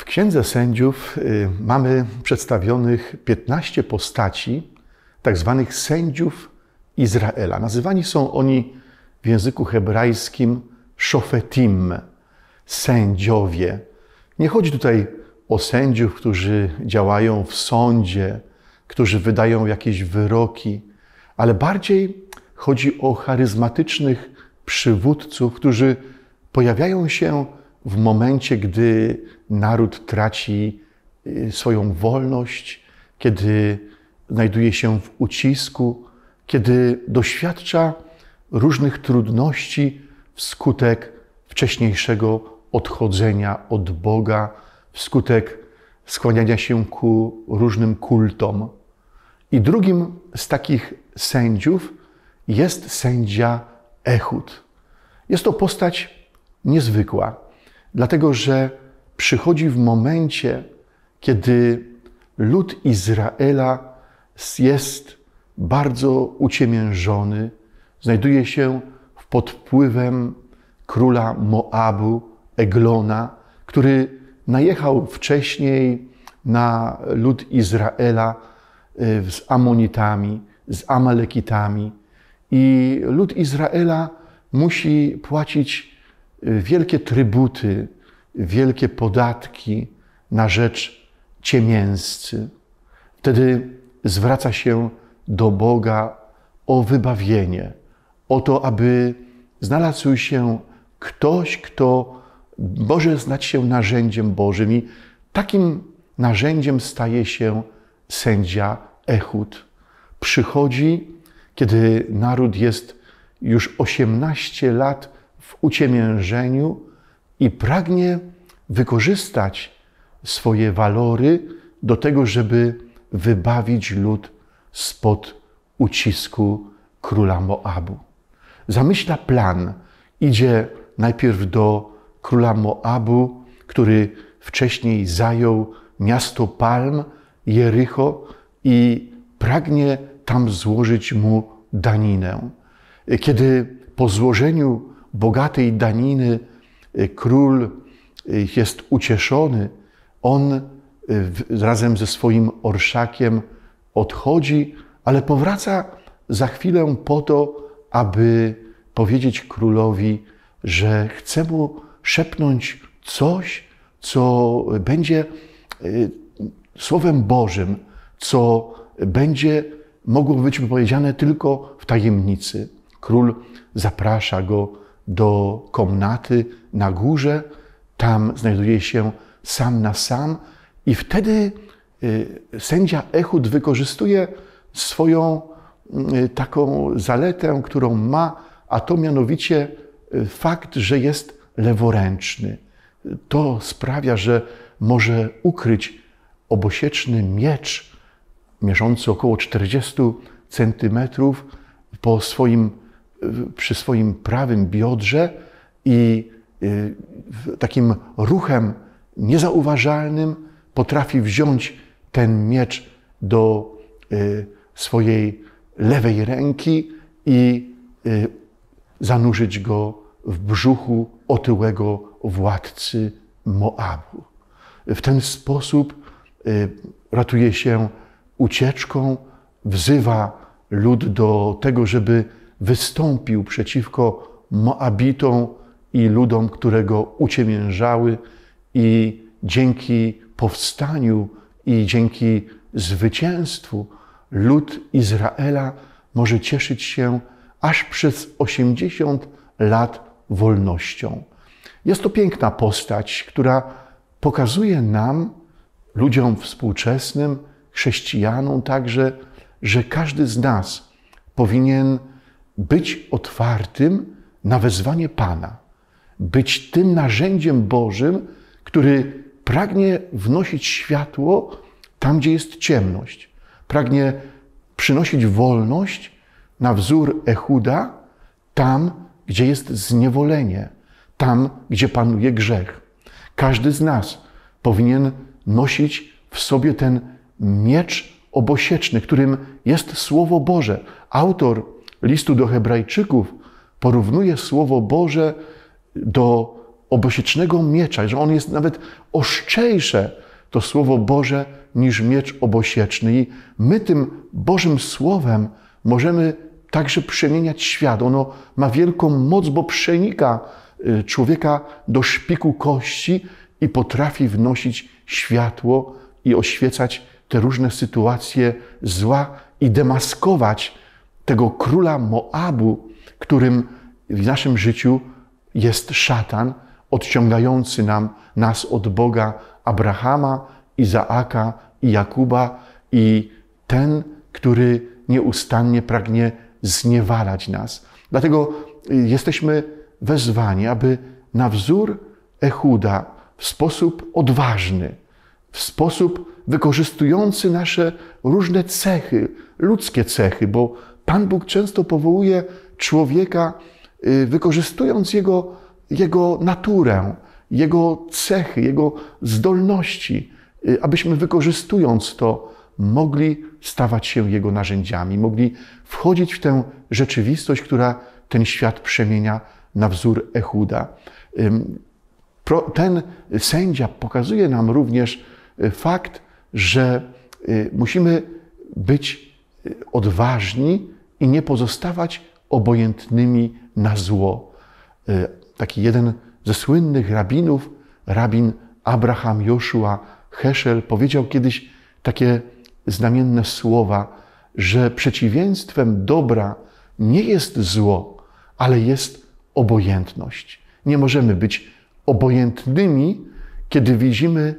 W Księdze Sędziów mamy przedstawionych 15 postaci tak zwanych sędziów Izraela. Nazywani są oni w języku hebrajskim szofetim, sędziowie. Nie chodzi tutaj o sędziów, którzy działają w sądzie, którzy wydają jakieś wyroki, ale bardziej chodzi o charyzmatycznych przywódców, którzy pojawiają się w momencie, gdy naród traci swoją wolność, kiedy znajduje się w ucisku, kiedy doświadcza różnych trudności wskutek wcześniejszego odchodzenia od Boga, wskutek skłaniania się ku różnym kultom. I drugim z takich sędziów jest sędzia Ehud. Jest to postać niezwykła, dlatego że przychodzi w momencie, kiedy lud Izraela jest bardzo uciemiężony, znajduje się pod wpływem króla Moabu, Eglona, który najechał wcześniej na lud Izraela z Amonitami, z Amalekitami. I lud Izraela musi płacić wielkie trybuty, wielkie podatki na rzecz ciemięzcy. Wtedy zwraca się do Boga o wybawienie, o to, aby znalazł się ktoś, kto może znać się narzędziem Bożym. I takim narzędziem staje się sędzia Ehud. Przychodzi, kiedy naród jest już 18 lat w uciemiężeniu i pragnie wykorzystać swoje walory do tego, żeby wybawić lud spod ucisku króla Moabu. Zamyśla plan. Idzie najpierw do króla Moabu, który wcześniej zajął miasto Palm, Jerycho, i pragnie tam złożyć mu daninę. Kiedy po złożeniu bogatej daniny król jest ucieszony, on razem ze swoim orszakiem odchodzi, ale powraca za chwilę po to, aby powiedzieć królowi, że chce mu szepnąć coś, co będzie Słowem Bożym, co będzie mogło być powiedziane tylko w tajemnicy. Król zaprasza go do komnaty na górze, tam znajduje się sam na sam i wtedy sędzia Ehud wykorzystuje swoją taką zaletę, którą ma, a to mianowicie fakt, że jest leworęczny. To sprawia, że może ukryć obosieczny miecz mierzący około 40 centymetrów przy swoim prawym biodrze i takim ruchem niezauważalnym potrafi wziąć ten miecz do swojej lewej ręki i zanurzyć go w brzuchu otyłego władcy Moabu. W ten sposób ratuje się ucieczką, wzywa lud do tego, żeby wystąpił przeciwko Moabitom i ludom, które go uciemiężały, i dzięki powstaniu i dzięki zwycięstwu lud Izraela może cieszyć się aż przez 80 lat wolnością. Jest to piękna postać, która pokazuje nam, ludziom współczesnym, chrześcijanom także, że każdy z nas powinien być otwartym na wezwanie Pana, być tym narzędziem Bożym, który pragnie wnosić światło tam, gdzie jest ciemność, pragnie przynosić wolność na wzór Ehuda tam, gdzie jest zniewolenie, tam, gdzie panuje grzech. Każdy z nas powinien nosić w sobie ten miecz obosieczny, którym jest Słowo Boże. Autor listu do Hebrajczyków porównuje Słowo Boże do obosiecznego miecza, że on jest nawet ostrzejsze, to Słowo Boże, niż miecz obosieczny. I my tym Bożym Słowem możemy także przemieniać świat. Ono ma wielką moc, bo przenika człowieka do szpiku kości i potrafi wnosić światło i oświecać te różne sytuacje zła i demaskować tego króla Moabu, którym w naszym życiu jest szatan, odciągający nas od Boga, Abrahama, Izaaka i Jakuba, i ten, który nieustannie pragnie zniewalać nas. Dlatego jesteśmy wezwani, aby na wzór Ehuda w sposób odważny, w sposób wykorzystujący nasze różne cechy, ludzkie cechy, bo Pan Bóg często powołuje człowieka, wykorzystując jego naturę, jego cechy, jego zdolności, abyśmy wykorzystując to, mogli stawać się jego narzędziami, mogli wchodzić w tę rzeczywistość, która ten świat przemienia na wzór Ehuda. Ten sędzia pokazuje nam również fakt, że musimy być odważni i nie pozostawać obojętnymi na zło. Taki jeden ze słynnych rabinów, rabin Abraham Joshua Heschel, powiedział kiedyś takie znamienne słowa, że przeciwieństwem dobra nie jest zło, ale jest obojętność. Nie możemy być obojętnymi, kiedy widzimy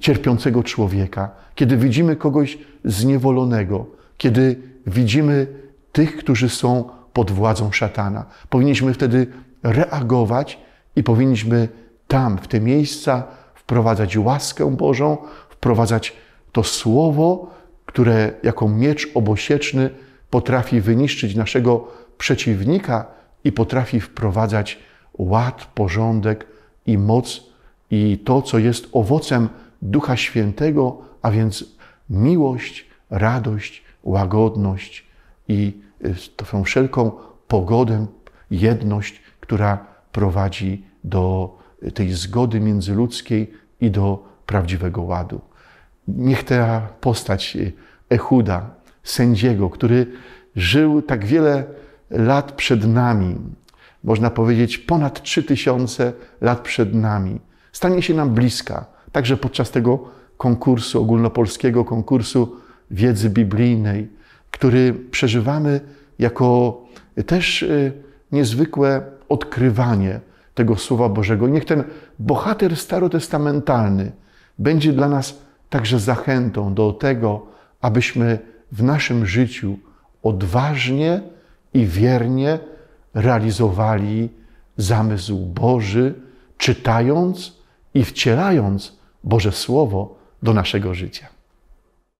cierpiącego człowieka, kiedy widzimy kogoś zniewolonego, kiedy widzimy tych, którzy są pod władzą szatana. Powinniśmy wtedy reagować i powinniśmy tam, w te miejsca wprowadzać łaskę Bożą, wprowadzać to Słowo, które jako miecz obosieczny potrafi wyniszczyć naszego przeciwnika i potrafi wprowadzać ład, porządek i moc i to, co jest owocem Ducha Świętego, a więc miłość, radość, łagodność i tą wszelką pogodę, jedność, która prowadzi do tej zgody międzyludzkiej i do prawdziwego ładu. Niech ta postać Ehuda, sędziego, który żył tak wiele lat przed nami, można powiedzieć ponad 3000 lat przed nami, stanie się nam bliska. Także podczas tego konkursu, ogólnopolskiego konkursu wiedzy biblijnej, który przeżywamy jako też niezwykłe odkrywanie tego Słowa Bożego. I niech ten bohater starotestamentalny będzie dla nas także zachętą do tego, abyśmy w naszym życiu odważnie i wiernie realizowali zamysł Boży, czytając i wcielając Boże Słowo do naszego życia.